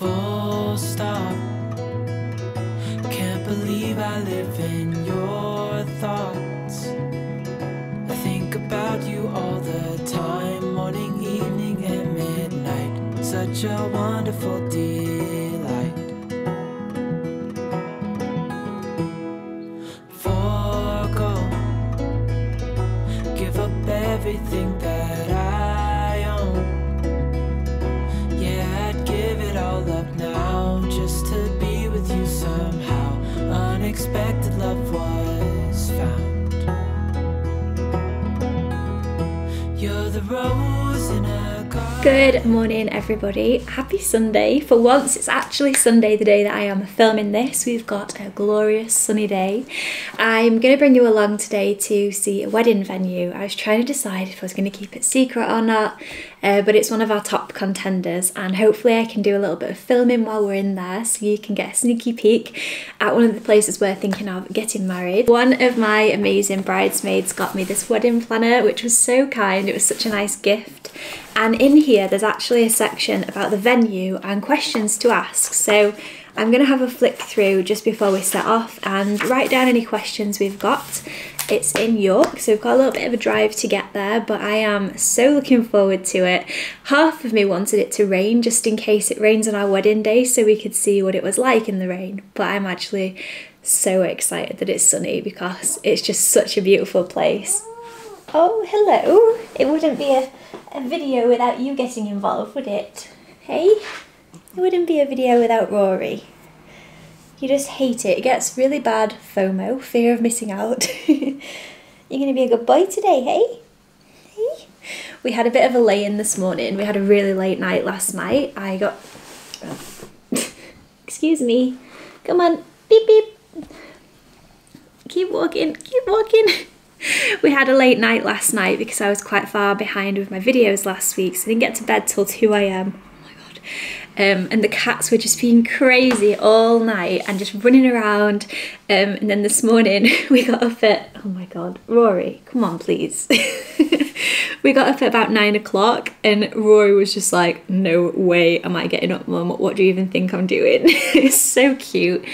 full stop. Can't believe I live in your thoughts. I think about you all the time, morning, evening, and midnight. Such a wonderful delight. Forgo, give up everything that I own. Yeah, I'd give it all up now just to be with you somehow. Unexpected love was found. You're the rose in a garden. Good morning, everybody. Happy Sunday. For once, it's actually Sunday, the day that I am filming this. We've got a glorious sunny day. I'm going to bring you along today to see a wedding venue. I was trying to decide if I was going to keep it secret or not, but it's one of our top contenders, and hopefully I can do a little bit of filming while we're in there so you can get a sneaky peek at one of the places we're thinking of getting married. One of my amazing bridesmaids got me this wedding planner, which was so kind. It was such a nice gift. And in here, there's actually a section about the venue and questions to ask. So I'm going to have a flick through just before we set off and write down any questions we've got. It's in York, so we've got a little bit of a drive to get there, but I am so looking forward to it. Half of me wanted it to rain just in case it rains on our wedding day so we could see what it was like in the rain, but I'm actually so excited that it's sunny because it's just such a beautiful place. Oh, hello. It wouldn't be a video without you getting involved, would it? Hey? It wouldn't be a video without Rory. You just hate it. It gets really bad FOMO, fear of missing out. You're going to be a good boy today, hey? Hey? We had a bit of a lay-in this morning. We had a really late night last night. I got... Excuse me. Come on. Beep, beep. Keep walking. Keep walking. We had a late night last night because I was quite far behind with my videos last week, so I didn't get to bed till 2 AM. Oh my god. And the cats were just being crazy all night and just running around, and then this morning we got up at, oh my god, Rory, come on please. We got up at about 9 o'clock and Rory was just like, no way am I getting up, Mum, what do you even think I'm doing? It's so cute.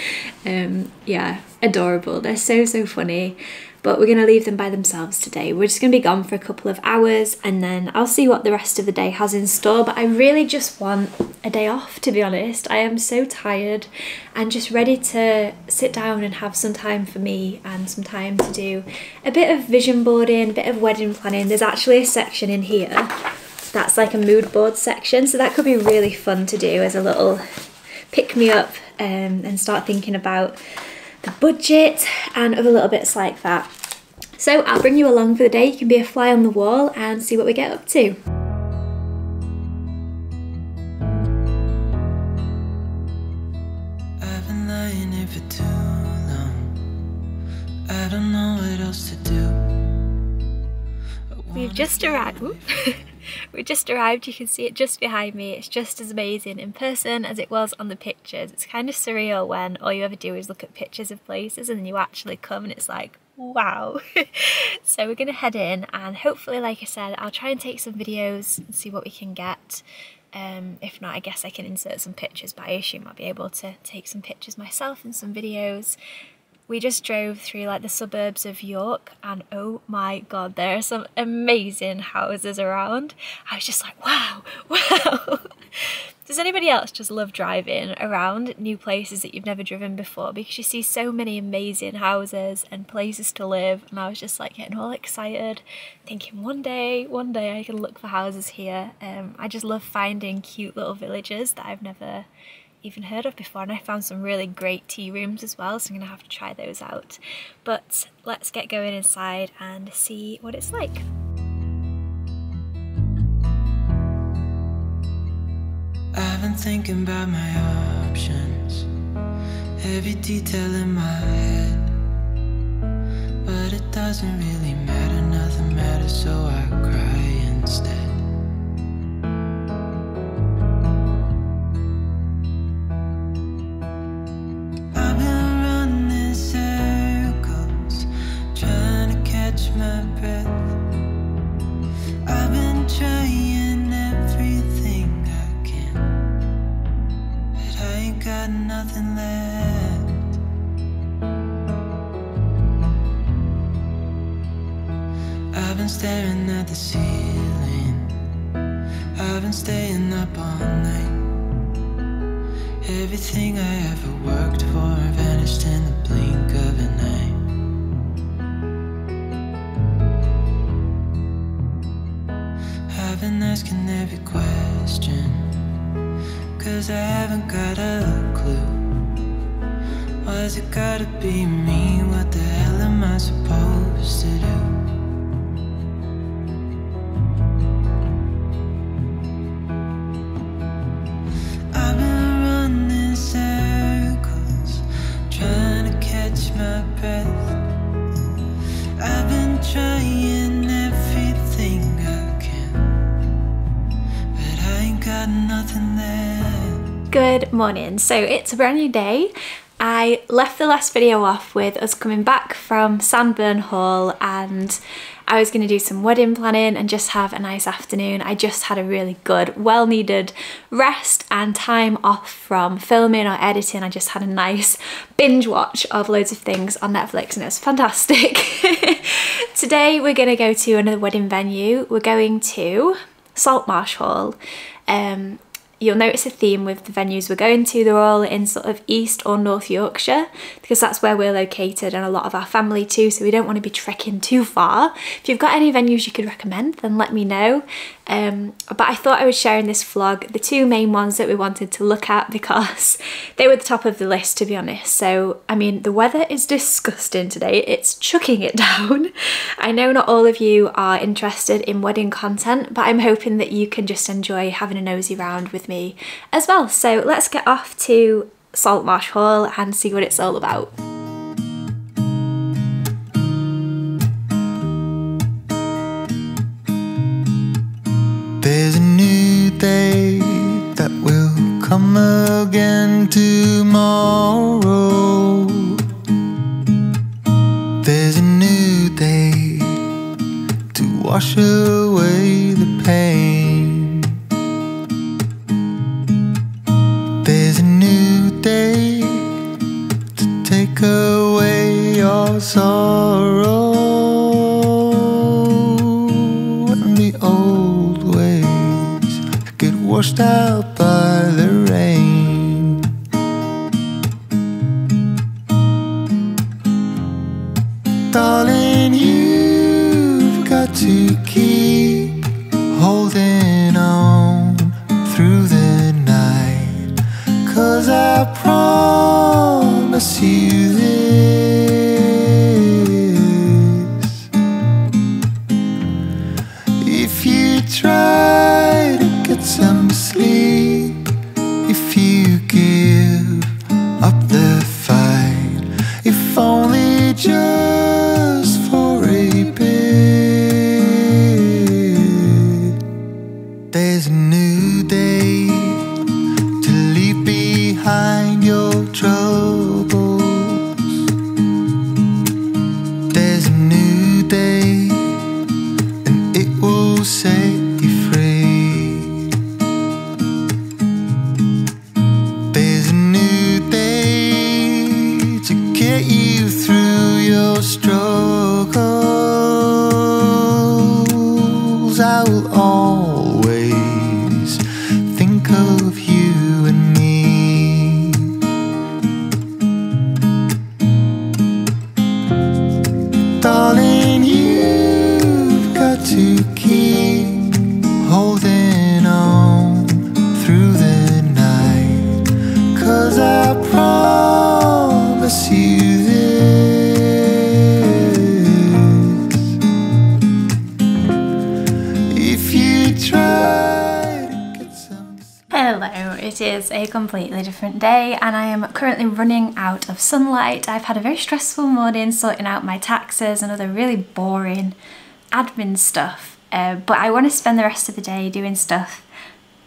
Yeah, adorable. They're so funny. But we're going to leave them by themselves today. We're just going to be gone for a couple of hours and then I'll see what the rest of the day has in store. But I really just want a day off, to be honest. I am so tired and just ready to sit down and have some time for me and some time to do a bit of vision boarding, a bit of wedding planning. There's actually a section in here that's like a mood board section, so that could be really fun to do as a little pick-me-up, and start thinking about the budget and other little bits like that. So I'll bring you along for the day. You can be a fly on the wall and see what we get up to. I've been lying here for too long. I don't know what else to do. We've just arrived. We just arrived, you can see it just behind me. It's just as amazing in person as it was on the pictures. It's kind of surreal when all you ever do is look at pictures of places and then you actually come and it's like, wow. So we're going to head in and hopefully, like I said, I'll try and take some videos and see what we can get. If not, I guess I can insert some pictures, but I assume I'll be able to take some pictures myself and some videos. We just drove through like the suburbs of York and oh my god, there are some amazing houses around. I was just like, wow. Does anybody else just love driving around new places that you've never driven before? Because you see so many amazing houses and places to live, and I was just like getting all excited, thinking one day I can look for houses here. I just love finding cute little villages that I've never even heard of before, and I found some really great tea rooms as well, so I'm gonna have to try those out. But let's get going inside and see what it's like. I've been thinking about my options, every detail in my head, but it doesn't really matter, nothing matters, so I cry instead. ain't got nothing left. I've been staring at the ceiling, I've been staying up all night. Everything I ever worked for vanished in the blink of an eye. I've been asking every question, 'cause I haven't got a clue. Why's it gotta be me? What the hell am I supposed to do? I've been running in circles, trying to catch my breath. I've been trying everything I got nothing there. Good morning. So it's a brand new day. I left the last video off with us coming back from Sandburn Hall, and I was going to do some wedding planning and just have a nice afternoon. I just had a really good, well-needed rest and time off from filming or editing. I just had a nice binge watch of loads of things on Netflix and it was fantastic. Today we're going to go to another wedding venue. We're going to Saltmarshe Hall. You'll notice a theme with the venues we're going to. They're all in sort of East or North Yorkshire because that's where we're located and a lot of our family too, so we don't want to be trekking too far. If you've got any venues you could recommend, then let me know. But I thought I would share in this vlog the two main ones that we wanted to look at because they were the top of the list, to be honest. So, I mean, the weather is disgusting today. It's chucking it down. I know not all of you are interested in wedding content, but I'm hoping that you can just enjoy having a nosy round with me as well. So let's get off to Saltmarshe Hall and see what it's all about. There's a new day that will come again tomorrow. There's a new day to wash away the pain. There's a new day to take away your sorrow. And the old get washed out by the rain. Darling, you've got to keep holding on through the night, 'cause I promise you this, if you try some sleep, if you give up the fight, if only just for a bit. There's a new day to leave behind your troubles. There's a new day and it will say struggles. I will always think of you and me. Darling, you've got to keep holding on through the night, 'cause I promise you this, it is a completely different day and I am currently running out of sunlight. I've had a very stressful morning sorting out my taxes and other really boring admin stuff, but I want to spend the rest of the day doing stuff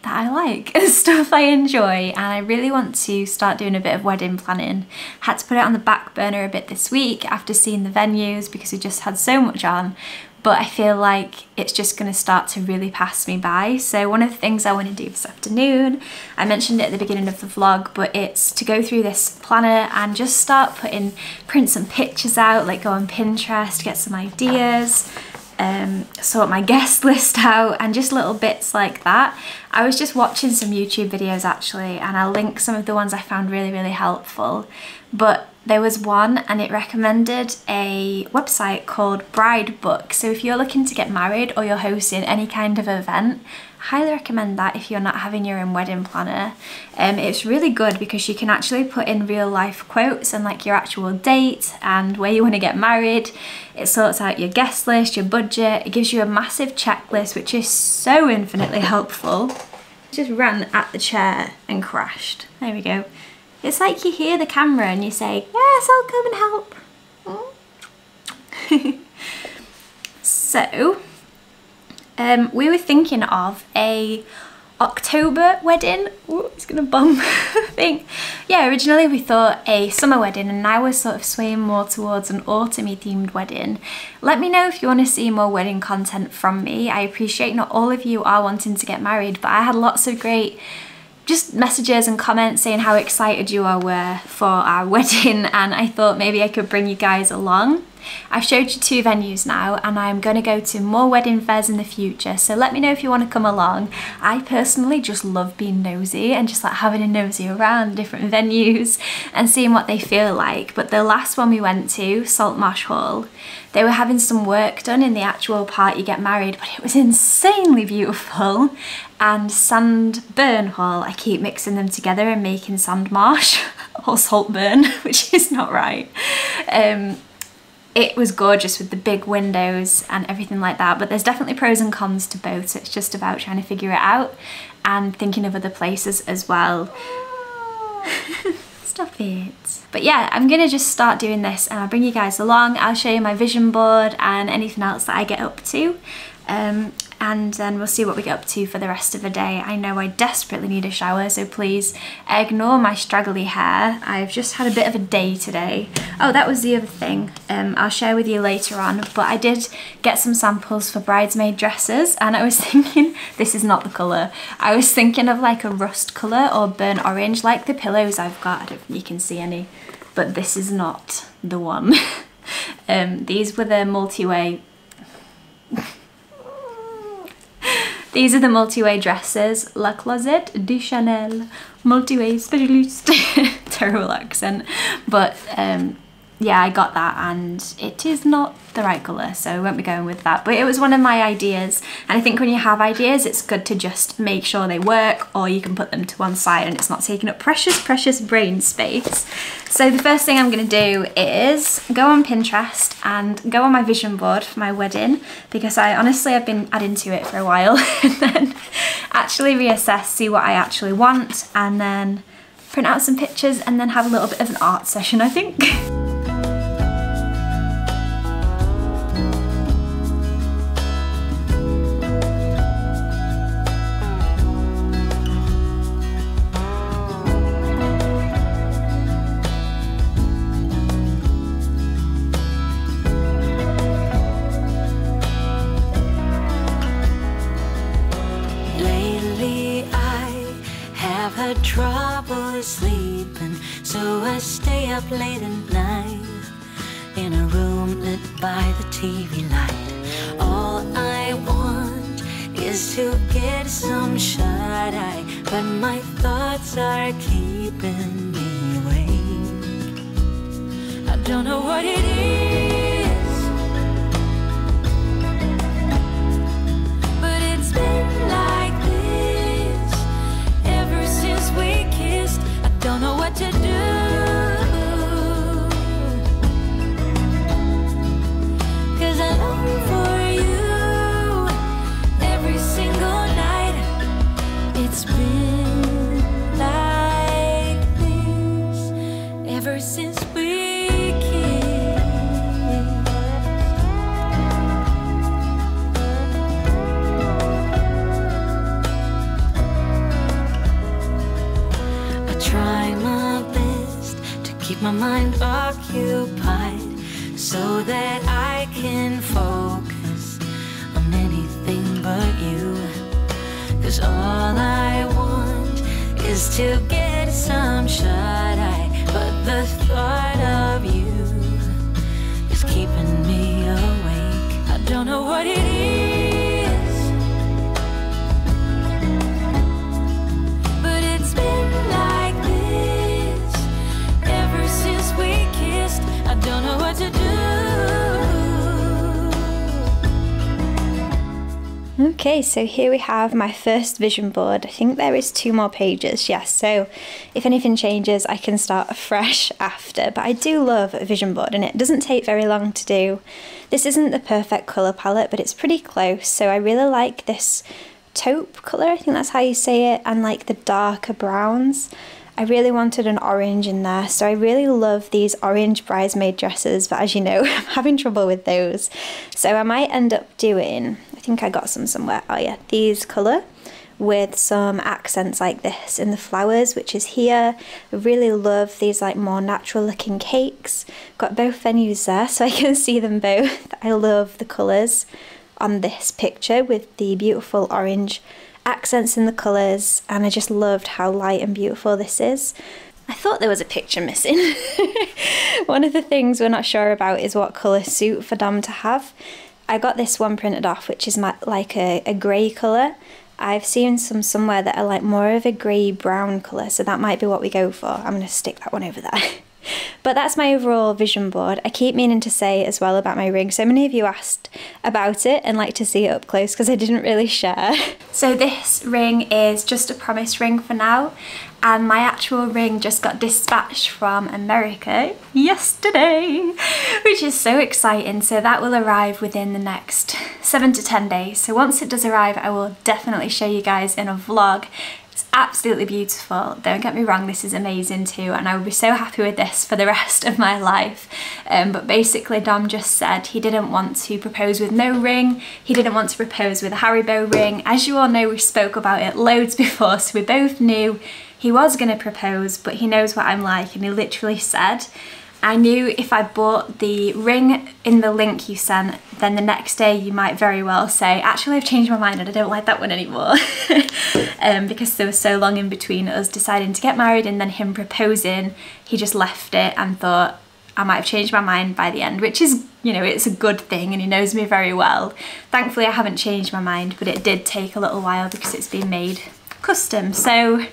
that I like and stuff I enjoy, and I really want to start doing a bit of wedding planning. Had to put it on the back burner a bit this week after seeing the venues because we just had so much on. but I feel like it's just going to start to really pass me by. So one of the things I want to do this afternoon, I mentioned it at the beginning of the vlog, but it's to go through this planner and just start putting prints and pictures out, like go on Pinterest, get some ideas, sort my guest list out, and just little bits like that. I was just watching some YouTube videos actually, and I'll link some of the ones I found really, really helpful. But there was one and it recommended a website called Bridebook. So if you're looking to get married or you're hosting any kind of event, highly recommend that if you're not having your own wedding planner. It's really good because you can actually put in real life quotes and like your actual date and where you want to get married. It sorts out your guest list, your budget. It gives you a massive checklist, which is so infinitely helpful. Just ran at the chair and crashed. There we go. It's like you hear the camera and you say, yes, I'll come and help. Mm. So, we were thinking of a October wedding. Ooh, it's gonna bomb. Thing. Yeah, originally we thought a summer wedding, and now we're sort of swaying more towards an autumny themed wedding. Let me know if you want to see more wedding content from me. I appreciate not all of you are wanting to get married, but I had lots of great just messages and comments saying how excited you all were for our wedding, and I thought maybe I could bring you guys along. I've showed you two venues now, and I'm going to go to more wedding fairs in the future, so let me know if you want to come along. I personally just love being nosy and just like having a nosy around different venues and seeing what they feel like. But the last one we went to, Saltmarshe Hall, they were having some work done in the actual part you get married, but it was insanely beautiful. And Sandburn Hall, I keep mixing them together and making Sandmarsh or Saltburn, which is not right. It was gorgeous with the big windows and everything like that, but there's definitely pros and cons to both, so it's just about trying to figure it out and thinking of other places as well. Stop it. But yeah, I'm gonna just start doing this and I'll bring you guys along. I'll show you my vision board and anything else that I get up to, and then we'll see what we get up to for the rest of the day. I know I desperately need a shower, so please ignore my straggly hair. I've just had a bit of a day today. Oh, that was the other thing. I'll share with you later on, but I did get some samples for bridesmaid dresses, and I was thinking, this is not the colour. I was thinking of like a rust colour or burnt orange, like the pillows I've got. I don't think you can see any, but this is not the one. These were the multi-way... These are the multi-way dresses, La Closette du Chanel, multi-way specialist. Terrible accent. But yeah, I got that and it is not the right colour, so I won't be going with that. But it was one of my ideas, and I think when you have ideas, it's good to just make sure they work, or you can put them to one side and it's not taking up precious, precious brain space. So the first thing I'm going to do is go on Pinterest and go on my vision board for my wedding, because I honestly have been adding to it for a while, and then actually reassess, see what I actually want, and then print out some pictures, and then have a little bit of an art session, I think. Trouble sleeping, so I stay up late and blind in a room lit by the TV light. All I want is to get some shut eye, but my thoughts are keeping me awake. I don't know what it is, but it's been like we kissed, I don't know what to do, 'cause I long for you every single night. It's been like this ever since we my mind occupied so that I can focus but you. Cause all I want is to get some shut-eye, but the thought of you is keeping me awake. I don't know what it is, but it's been like this ever since we kissed. I don't know what to do. Okay, so here we have my first vision board. I think there is 2 more pages, yes, so if anything changes I can start afresh after, but I do love a vision board and it doesn't take very long to do. This isn't the perfect colour palette, but it's pretty close, so I really like this taupe colour, I think that's how you say it, and like the darker browns. I really wanted an orange in there, so I really love these orange bridesmaid dresses, but as you know, I'm having trouble with those. So I might end up doing, I think I got some somewhere, oh yeah, these colour with some accents like this in the flowers, which is here. I really love these like more natural looking cakes. Got both venues there so I can see them both. I love the colours on this picture with the beautiful orange accents in the colours, and I just loved how light and beautiful this is. I thought there was a picture missing. One of the things we're not sure about is what colour suit for Dom to have. I got this one printed off, which is like a grey colour. I've seen some somewhere that are like more of a grey brown colour, so that might be what we go for. I'm going to stick that one over there. But that's my overall vision board. I keep meaning to say as well about my ring. So many of you asked about it and like to see it up close because I didn't really share. So this ring is just a promise ring for now. And my actual ring just got dispatched from America yesterday, which is so exciting. So that will arrive within the next 7 to 10 days. So once it does arrive, I will definitely show you guys in a vlog. It's absolutely beautiful. Don't get me wrong, this is amazing too, and I will be so happy with this for the rest of my life. But basically Dom just said he didn't want to propose with no ring. He didn't want to propose with a Haribo ring. As you all know, we spoke about it loads before, so we both knew he was going to propose, but he knows what I'm like, and he literally said, I knew if I bought the ring in the link you sent, then the next day you might very well say, actually I've changed my mind and I don't like that one anymore. Because there was so long in between us deciding to get married and then him proposing, he just left it and thought, I might have changed my mind by the end, which is, you know, it's a good thing and he knows me very well. Thankfully I haven't changed my mind, but it did take a little while because it's been made custom. So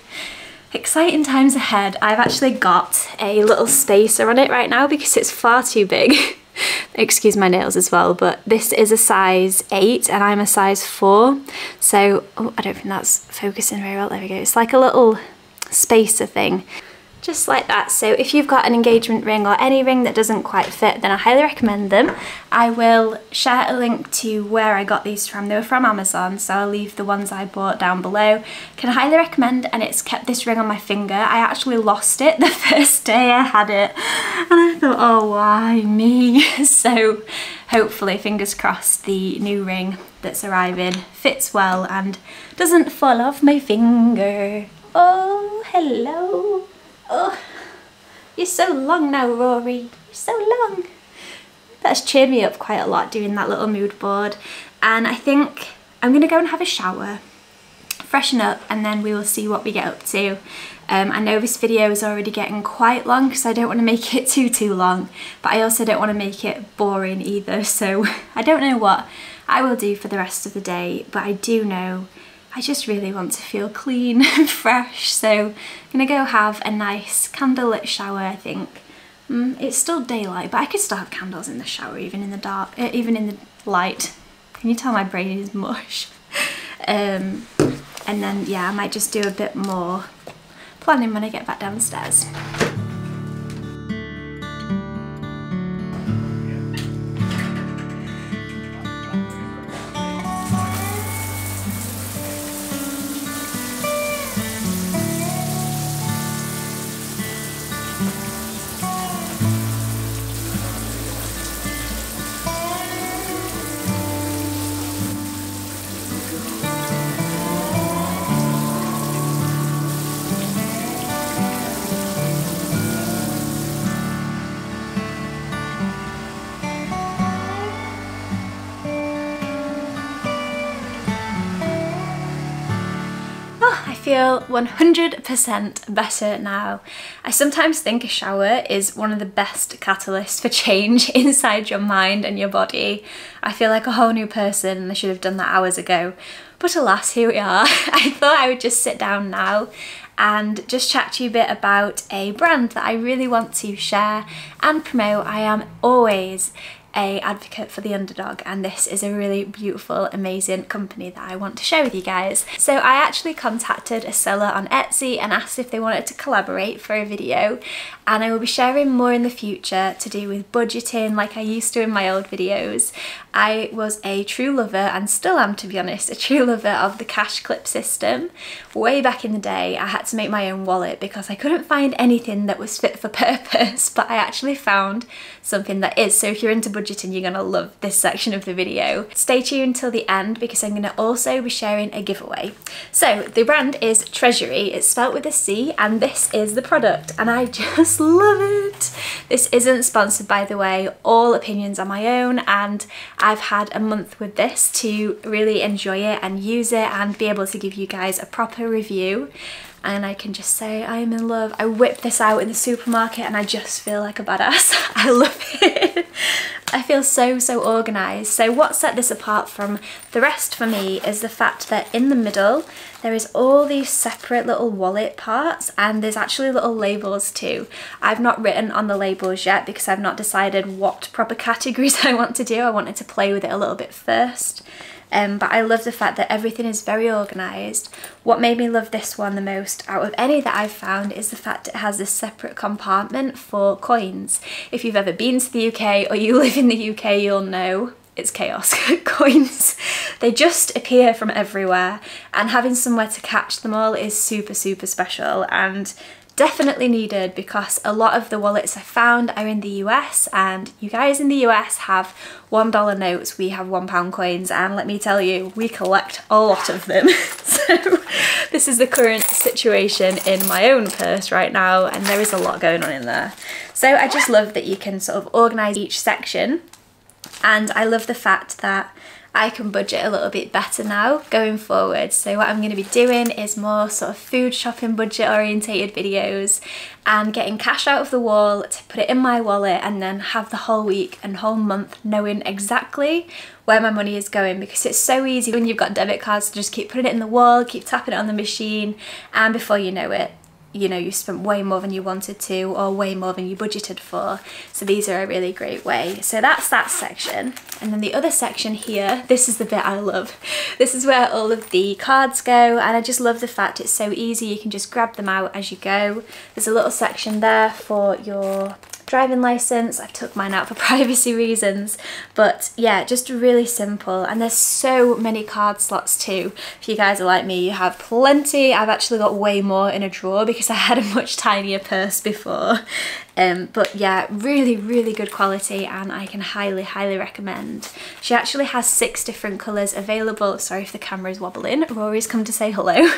exciting times ahead. I've actually got a little spacer on it right now because it's far too big. Excuse my nails as well, but this is a size 8 and I'm a size 4. So, oh, I don't think that's focusing very well. There we go. It's like a little spacer thing. Just like that. So if you've got an engagement ring or any ring that doesn't quite fit, then I highly recommend them. I will share a link to where I got these from. They were from Amazon, so I'll leave the ones I bought down below. Can highly recommend, and it's kept this ring on my finger. I actually lost it the first day I had it and I thought, oh, why me? So hopefully, fingers crossed, the new ring that's arriving fits well and doesn't fall off my finger. Oh, hello. Oh, you're so long now, Rory. You're so long. That's cheered me up quite a lot doing that little mood board. And I think I'm going to go and have a shower, freshen up, and then we will see what we get up to. I know this video is already getting quite long because I don't want to make it too long, but I also don't want to make it boring either. So I don't know what I will do for the rest of the day, but I do know I just really want to feel clean and fresh, so I'm gonna go have a nice candlelit shower, I think. It's still daylight, but I could still have candles in the shower, even in the dark, even in the light. Can you tell my brain is mush? And then, yeah, I might just do a bit more planning when I get back downstairs. feel 100% better now. I sometimes think a shower is one of the best catalysts for change inside your mind and your body. I feel like a whole new person and I should have done that hours ago. But alas, here we are. I thought I would just sit down now and just chat to you a bit about a brand that I really want to share and promote. I am always an advocate for the underdog, and this is a really beautiful, amazing company that I want to share with you guys. So I actually contacted a seller on Etsy and asked if they wanted to collaborate for a video, and I will be sharing more in the future to do with budgeting like I used to in my old videos. I was a true lover, and still am to be honest, a true lover of the cash clip system. Way back in the day I had to make my own wallet because I couldn't find anything that was fit for purpose, but I actually found something that is. So if you're into budgeting, you're gonna love this section of the video. Stay tuned till the end because I'm gonna also be sharing a giveaway. So the brand is Chresury, it's spelled with a C, and this is the product and I just love it. This isn't sponsored, by the way, all opinions are my own, and I've had a month with this to really enjoy it and use it and be able to give you guys a proper review. And I can just say I am in love. I whip this out in the supermarket and I just feel like a badass. I love it. I feel so organised. So what set this apart from the rest for me is the fact that in the middle there is all these separate little wallet parts, and there's actually little labels too. I've not written on the labels yet because I've not decided what proper categories I want to do. I wanted to play with it a little bit first. But I love the fact that everything is very organised. What made me love this one the most out of any that I've found is the fact it has this separate compartment for coins. If you've ever been to the UK or you live in the UK, you'll know it's chaos. Coins, they just appear from everywhere, and having somewhere to catch them all is super special and definitely needed, because a lot of the wallets I found are in the US, and you guys in the US have $1 notes, we have £1 coins, and let me tell you, we collect a lot of them. So this is the current situation in my own purse right now, and there is a lot going on in there. So I just love that you can sort of organise each section, and I love the fact that I can budget a little bit better now going forward. So what I'm going to be doing is more sort of food shopping, budget orientated videos, and getting cash out of the wall to put it in my wallet, and then have the whole week and whole month knowing exactly where my money is going, because it's so easy when you've got debit cards to just keep putting it in the wall, keep tapping it on the machine, and before you know it, you know, you spent way more than you wanted to, or way more than you budgeted for. So these are a really great way. So that's that section. And then the other section here, this is the bit I love. This is where all of the cards go, and I just love the fact it's so easy. You can just grab them out as you go. There's a little section there for your driving license. I took mine out for privacy reasons, but yeah, just really simple. And there's so many card slots too. If you guys are like me, you have plenty. I've actually got way more in a drawer because I had a much tinier purse before. But yeah, really good quality, and I can highly recommend. She actually has 6 different colours available. Sorry if the camera's wobbling, Rory's come to say hello.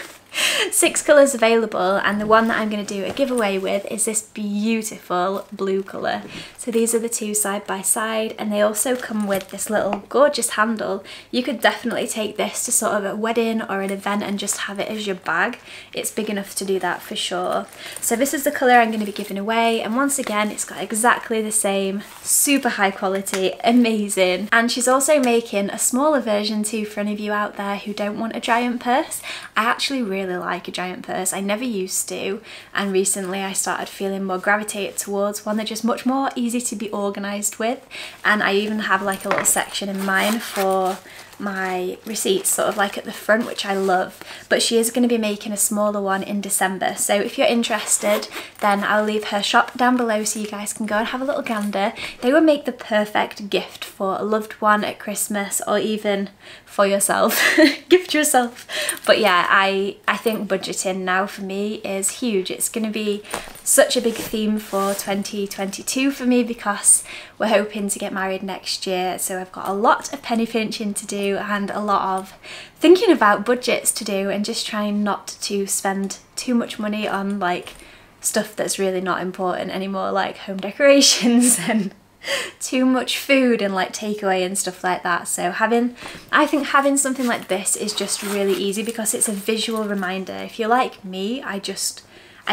6 colours available, and the one that I'm going to do a giveaway with is this beautiful blue colour. So these are the 2 side by side, and they also come with this little gorgeous handle. You could definitely take this to sort of a wedding or an event and just have it as your bag. It's big enough to do that for sure. So this is the colour I'm going to be giving away, and once again, it's got exactly the same, super high quality, amazing. And she's also making a smaller version too for any of you out there who don't want a giant purse. I actually really like a giant purse. I never used to, and recently I started feeling more gravitated towards one that's just much more easy to be organised with. And I even have like a little section in mine for my receipts, sort of like at the front, which I love. But she is going to be making a smaller one in December, so if you're interested, then I'll leave her shop down below so you guys can go and have a little gander. They would make the perfect gift for a loved one at Christmas, or even for yourself. Gift yourself. But yeah, I think budgeting now for me is huge. It's going to be such a big theme for 2022 for me, because we're hoping to get married next year, so I've got a lot of penny pinching to do and a lot of thinking about budgets to do, and just trying not to spend too much money on like stuff that's really not important anymore, like home decorations and too much food and like takeaway and stuff like that. So I think having something like this is just really easy because it's a visual reminder. If you're like me, I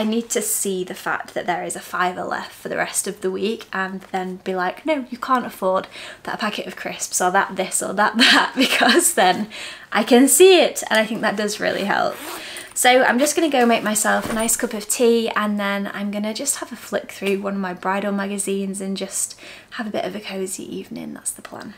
need to see the fact that there is a fiver left for the rest of the week and then be like, no, you can't afford that packet of crisps or that this or that, because then I can see it, and I think that does really help. So I'm just gonna go make myself a nice cup of tea, and then I'm gonna just have a flick through one of my bridal magazines and just have a bit of a cozy evening. That's the plan.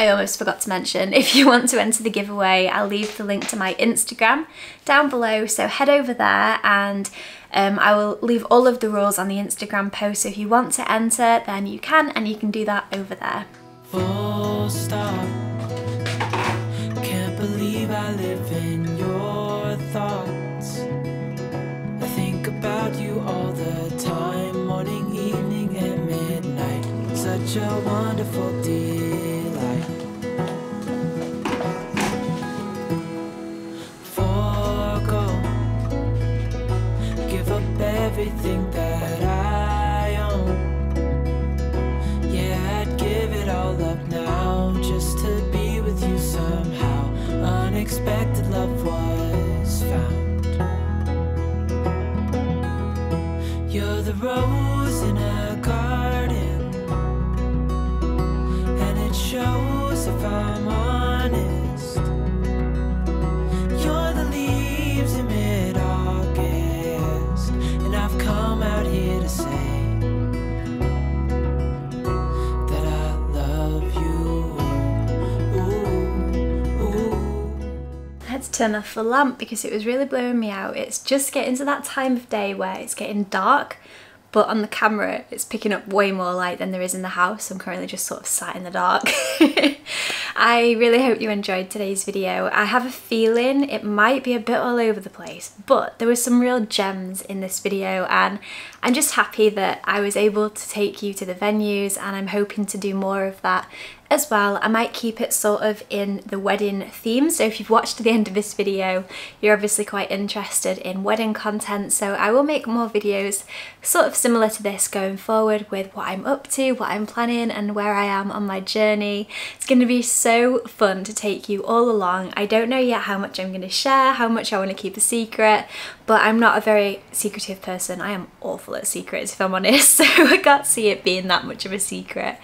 I almost forgot to mention, if you want to enter the giveaway, I'll leave the link to my Instagram down below, so head over there, and I will leave all of the rules on the Instagram post, so if you want to enter then you can, and you can do that over there. Full stop. Can't believe I live in your thoughts. I think about you all the time, morning, evening and midnight. Such a wonderful day. Everything that I own, yeah, I'd give it all up now just to be with you somehow. Unexpected love was found. You're the rose in a garden, and it shows if I'm honest. You're the leaves in mid-August, and I've come out here to say that I love you. Ooh, ooh. I had to turn off the lamp because it was really blowing me out. It's just getting to that time of day where it's getting dark, but on the camera it's picking up way more light than there is in the house. I'm currently just sort of sat in the dark. I really hope you enjoyed today's video. I have a feeling it might be a bit all over the place, but there were some real gems in this video, and I'm just happy that I was able to take you to the venues, and I'm hoping to do more of that as well. I might keep it sort of in the wedding theme, so if you've watched to the end of this video, you're obviously quite interested in wedding content, so I will make more videos sort of similar to this going forward with what I'm up to, what I'm planning and where I am on my journey. It's going to be so fun to take you all along. I don't know yet how much I'm going to share, how much I want to keep a secret, but I'm not a very secretive person. I am awful at secrets if I'm honest, so I can't see it being that much of a secret.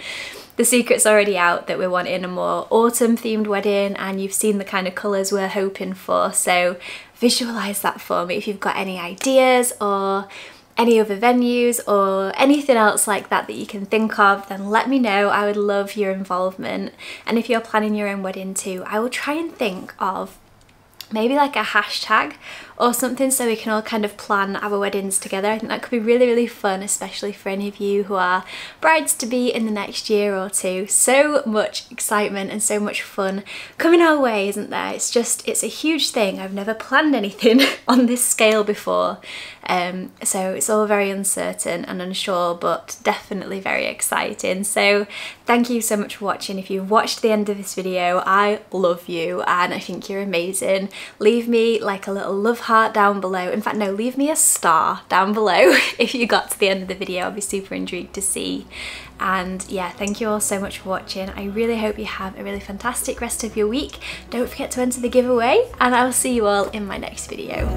The secret's already out that we're wanting a more autumn themed wedding, and you've seen the kind of colours we're hoping for, so visualise that for me. If you've got any ideas or any other venues or anything else like that that you can think of, then let me know. I would love your involvement, and if you're planning your own wedding too, I will try and think of maybe like a hashtag or something so we can all kind of plan our weddings together. I think that could be really, really fun, especially for any of you who are brides-to-be in the next year or two. So much excitement and so much fun coming our way, isn't there? It's just, it's a huge thing. I've never planned anything on this scale before, so it's all very uncertain and unsure, but definitely very exciting. So thank you so much for watching. If you've watched the end of this video, I love you and I think you're amazing. Leave me like a little love heart down below. In fact, no, leave me a star down below if you got to the end of the video. I'll be super intrigued to see. And yeah, thank you all so much for watching. I really hope you have a really fantastic rest of your week. Don't forget to enter the giveaway, and I'll see you all in my next video.